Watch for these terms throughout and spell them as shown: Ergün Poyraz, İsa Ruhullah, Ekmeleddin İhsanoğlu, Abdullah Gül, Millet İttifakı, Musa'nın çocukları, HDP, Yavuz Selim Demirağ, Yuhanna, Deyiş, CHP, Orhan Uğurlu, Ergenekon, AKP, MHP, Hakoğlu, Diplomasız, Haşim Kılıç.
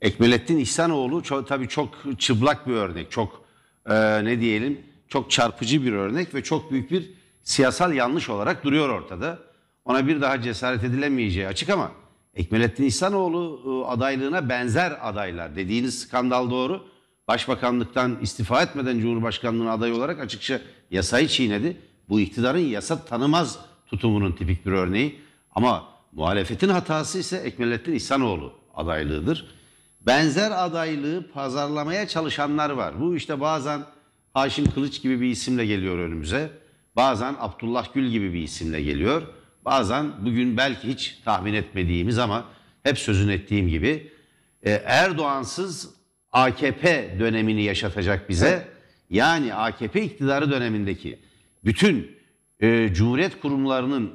Ekmeleddin İhsanoğlu tabii çok çıplak bir örnek, çok ne diyelim, çok çarpıcı bir örnek ve çok büyük bir siyasal yanlış olarak duruyor ortada. Ona bir daha cesaret edilemeyeceği açık ama Ekmeleddin İhsanoğlu adaylığına benzer adaylar, dediğiniz skandal doğru. Başbakanlıktan istifa etmeden Cumhurbaşkanlığına aday olarak açıkça yasayı çiğnedi. Bu iktidarın yasa tanımaz tutumunun tipik bir örneği. Ama muhalefetin hatası ise Ekmeleddin İhsanoğlu adaylığıdır. Benzer adaylığı pazarlamaya çalışanlar var. Bu işte bazen Haşim Kılıç gibi bir isimle geliyor önümüze. Bazen Abdullah Gül gibi bir isimle geliyor. Bazen bugün belki hiç tahmin etmediğimiz ama hep sözünü ettiğim gibi Erdoğansız AKP dönemini yaşatacak bize. Yani AKP iktidarı dönemindeki bütün Cumhuriyet kurumlarının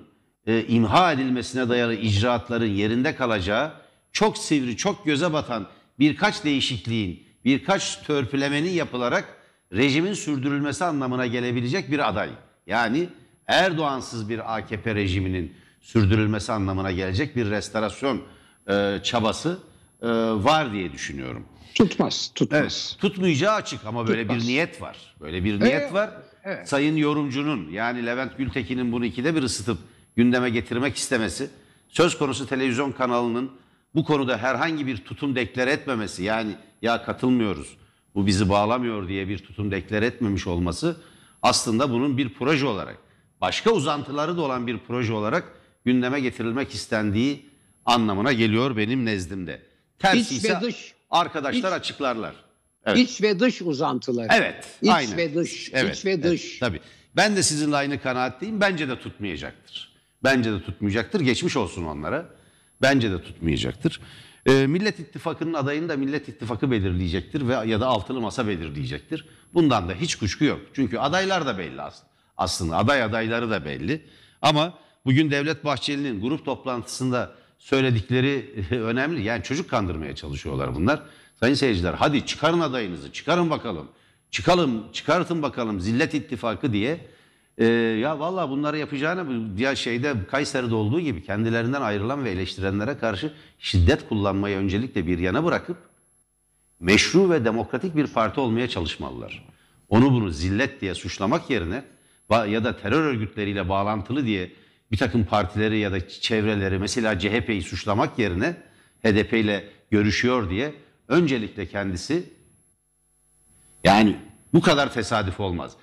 imha edilmesine dayalı icraatların yerinde kalacağı, çok sivri, çok göze batan birkaç değişikliğin, birkaç törpülemenin yapılarak rejimin sürdürülmesi anlamına gelebilecek bir aday. Yani Erdoğansız bir AKP rejiminin sürdürülmesi anlamına gelecek bir restorasyon çabası var diye düşünüyorum. Tutmaz. Evet, tutmayacağı açık ama böyle tutmaz. Bir niyet var. Böyle bir niyet var. Evet. Sayın yorumcunun, yani Levent Gültekin'in bunu ikide bir ısıtıp gündeme getirmek istemesi, söz konusu televizyon kanalının bu konuda herhangi bir tutum deklar etmemesi, yani ya katılmıyoruz, bu bizi bağlamıyor diye bir tutum deklar etmemiş olması aslında bunun bir proje olarak, başka uzantıları da olan bir proje olarak gündeme getirilmek istendiği anlamına geliyor benim nezdimde. Tersi ise arkadaşlar açıklarlar. Evet. İç ve dış uzantıları. Evet. İç aynen. Ve dış. Evet, iç ve dış. Evet, tabii. Ben de sizinle aynı kanaatteyim. Bence de tutmayacaktır. Bence de tutmayacaktır. Geçmiş olsun onlara. Bence de tutmayacaktır. Millet İttifakı'nın adayını da Millet İttifakı belirleyecektir ve ya da altılı masa belirleyecektir. Bundan da hiç kuşku yok. Çünkü adaylar da belli aslında. Aday adayları da belli. Ama bugün Devlet Bahçeli'nin grup toplantısında söyledikleri önemli. Yani çocuk kandırmaya çalışıyorlar bunlar. Sayın seyirciler, hadi çıkarın adayınızı, çıkarın bakalım. Çıkartın bakalım Zillet İttifakı diye. Ya vallahi bunları yapacağını diğer şeyde Kayseri'de olduğu gibi kendilerinden ayrılan ve eleştirenlere karşı şiddet kullanmayı öncelikle bir yana bırakıp meşru ve demokratik bir parti olmaya çalışmalılar. Onu bunu zillet diye suçlamak yerine ya da terör örgütleriyle bağlantılı diye bir takım partileri ya da çevreleri, mesela CHP'yi suçlamak yerine HDP ile görüşüyor diye öncelikle kendisi, yani bu kadar tesadüf olmaz.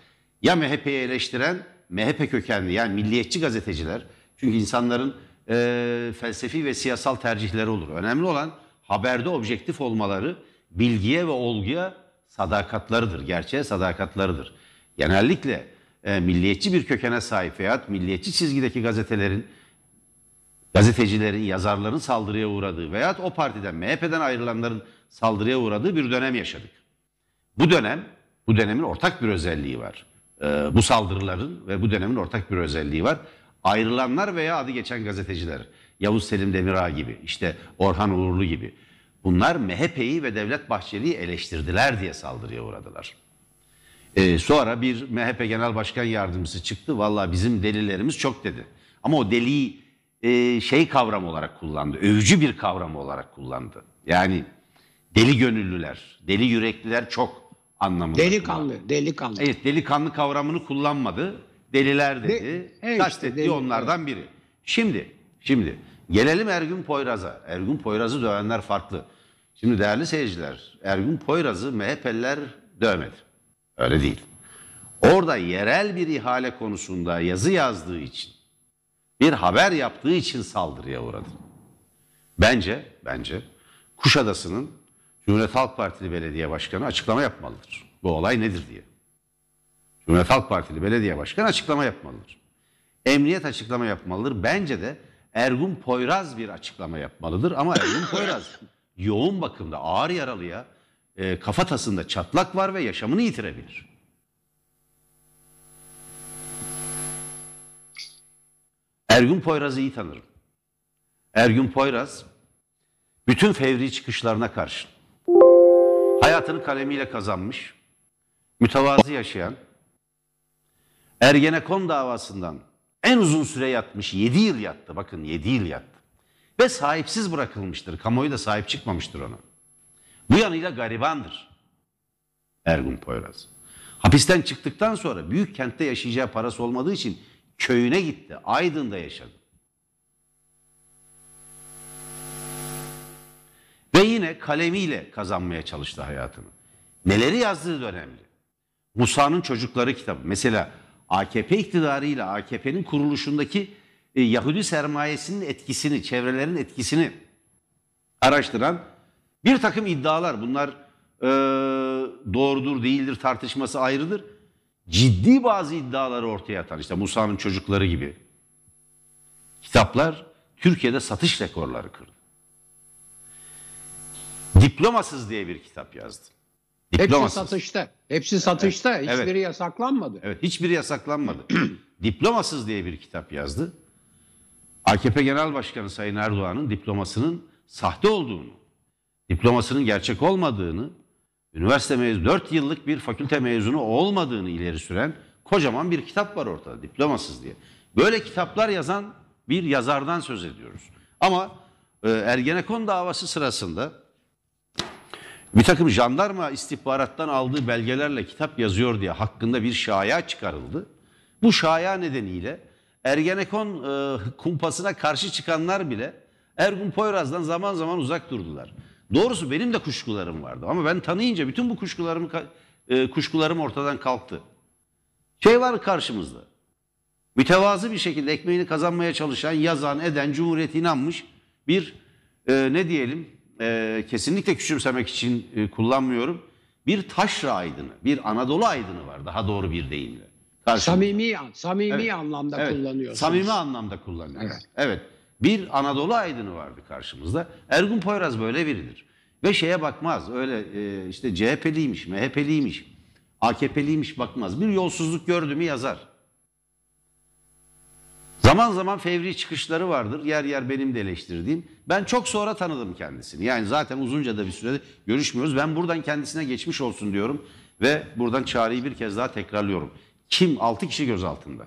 Ya MHP'yi eleştiren MHP kökenli, yani milliyetçi gazeteciler, çünkü insanların felsefi ve siyasal tercihleri olur. Önemli olan haberde objektif olmaları, bilgiye ve olguya sadakatlarıdır, gerçeğe sadakatlarıdır. Genellikle milliyetçi bir kökene sahip veya milliyetçi çizgideki gazetecilerin, yazarların saldırıya uğradığı veya o partiden, MHP'den ayrılanların saldırıya uğradığı bir dönem yaşadık. Bu dönemin ortak bir özelliği var. Bu saldırıların ve bu dönemin ortak bir özelliği var. Ayrılanlar veya adı geçen gazeteciler, Yavuz Selim Demirağ gibi, işte Orhan Uğurlu gibi. Bunlar MHP'yi ve Devlet Bahçeli'yi eleştirdiler diye saldırıya uğradılar. Sonra bir MHP Genel Başkan Yardımcısı çıktı. Vallahi bizim delillerimiz çok dedi. Ama o deliği şey kavramı olarak kullandı. Övücü bir kavram olarak kullandı. Yani deli gönüllüler, deli yürekliler çok. Anlamında. Delikanlı. Evet, delikanlı kavramını kullanmadı. Deliler dedi. Kastetti işte, onlardan biri. Şimdi gelelim Ergün Poyraz'a. Ergün Poyraz'ı dövenler farklı. Şimdi değerli seyirciler, Ergün Poyraz'ı MHP'liler dövmedi. Öyle değil. Orada yerel bir ihale konusunda yazı yazdığı için, bir haber yaptığı için saldırıya uğradı. Bence Kuşadası'nın Cumhuriyet Halk Partili Belediye Başkanı açıklama yapmalıdır. Bu olay nedir diye. Cumhuriyet Halk Partili Belediye Başkanı açıklama yapmalıdır. Emniyet açıklama yapmalıdır. Bence de Ergün Poyraz bir açıklama yapmalıdır. Ama Ergün Poyraz yoğun bakımda, ağır yaralıya, kafatasında çatlak var ve yaşamını yitirebilir. Ergün Poyraz'ı iyi tanırım. Ergün Poyraz bütün fevri çıkışlarına karşın hayatını kalemiyle kazanmış, mütevazı yaşayan, Ergenekon davasından en uzun süre yatmış, 7 yıl yattı. Bakın 7 yıl yattı. Ve sahipsiz bırakılmıştır. Kamuoyu da sahip çıkmamıştır ona. Bu yanıyla garibandır Ergün Poyraz. Hapisten çıktıktan sonra büyük kentte yaşayacağı parası olmadığı için köyüne gitti. Aydın'da yaşadı. Ve yine kalemiyle kazanmaya çalıştı hayatını. Neleri yazdığı da önemli. Musa'nın Çocukları kitabı. Mesela AKP iktidarıyla AKP'nin kuruluşundaki Yahudi sermayesinin etkisini, çevrelerin etkisini araştıran bir takım iddialar. Bunlar doğrudur değildir tartışması ayrıdır. Ciddi bazı iddiaları ortaya atan, işte Musa'nın Çocukları gibi kitaplar Türkiye'de satış rekorları kırdı. Diplomasız diye bir kitap yazdı. Diplomasız. Hepsi satışta. Hepsi satışta. Evet. Hiçbiri yasaklanmadı. Evet, hiçbiri yasaklanmadı. Diplomasız diye bir kitap yazdı. AKP Genel Başkanı Sayın Erdoğan'ın diplomasının sahte olduğunu, diplomasının gerçek olmadığını, üniversite mezunu, 4 yıllık bir fakülte mezunu olmadığını ileri süren kocaman bir kitap var ortada, Diplomasız diye. Böyle kitaplar yazan bir yazardan söz ediyoruz. Ama Ergenekon davası sırasında bir takım jandarma istihbarattan aldığı belgelerle kitap yazıyor diye hakkında bir şaya çıkarıldı. Bu şaya nedeniyle Ergenekon kumpasına karşı çıkanlar bile Ergün Poyraz'dan zaman zaman uzak durdular. Doğrusu benim de kuşkularım vardı ama ben tanıyınca bütün bu kuşkularım ortadan kalktı. Şey var karşımızda, mütevazı bir şekilde ekmeğini kazanmaya çalışan, yazan, eden, Cumhuriyet'e inanmış bir ne diyelim, kesinlikle küçümsemek için kullanmıyorum. Bir taşra aydını, bir Anadolu aydını var daha doğru bir deyimle. Samimi anlamda kullanıyoruz. Evet. Bir Anadolu aydını vardı karşımızda. Ergün Poyraz böyle biridir. Ve şeye bakmaz. Öyle işte CHP'liymiş, MHP'liymiş, AKP'liymiş bakmaz. Bir yolsuzluk gördü mü yazar. Zaman zaman fevri çıkışları vardır. Yer yer benim de eleştirdiğim. Ben çok sonra tanıdım kendisini. Yani zaten uzunca da bir sürede görüşmüyoruz. Ben buradan kendisine geçmiş olsun diyorum. Ve buradan çağrıyı bir kez daha tekrarlıyorum. Kim? 6 kişi gözaltında.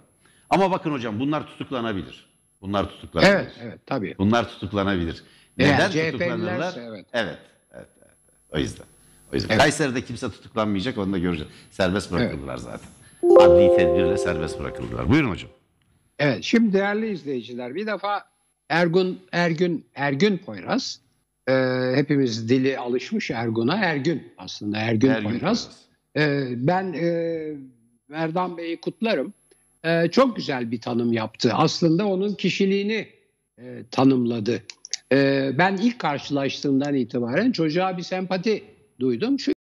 Ama bakın hocam bunlar tutuklanabilir. Bunlar tutuklanabilir. Evet, evet tabii. Bunlar tutuklanabilir. Neden tutuklanırlar? Evet. Evet. O yüzden. Evet. Kayseri'de kimse tutuklanmayacak, onu da göreceğiz. Serbest bırakıldılar zaten. Adli tedbirle serbest bırakıldılar. Buyurun hocam. Evet, şimdi değerli izleyiciler, bir defa Ergün Poyraz, hepimiz dili alışmış Ergun'a, Ergün Poyraz. Ben Erdem Bey'i kutlarım. Çok güzel bir tanım yaptı. Aslında onun kişiliğini tanımladı. Ben ilk karşılaştığımdan itibaren çocuğa bir sempati duydum.